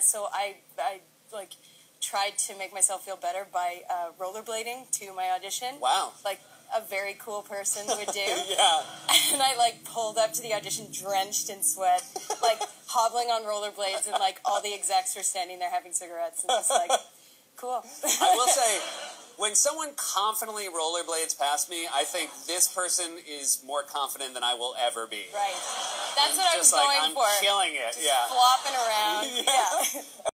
So I like tried to make myself feel better by rollerblading to my audition. Wow. Like a very cool person would do. Yeah. And I like pulled up to the audition drenched in sweat, like hobbling on rollerblades, and like all the execs were standing there having cigarettes and just like, cool. I will say, when someone confidently rollerblades past me, I think this person is more confident than I will ever be. Right. That's what I was going for. I'm killing it. Just flopping around. Yeah.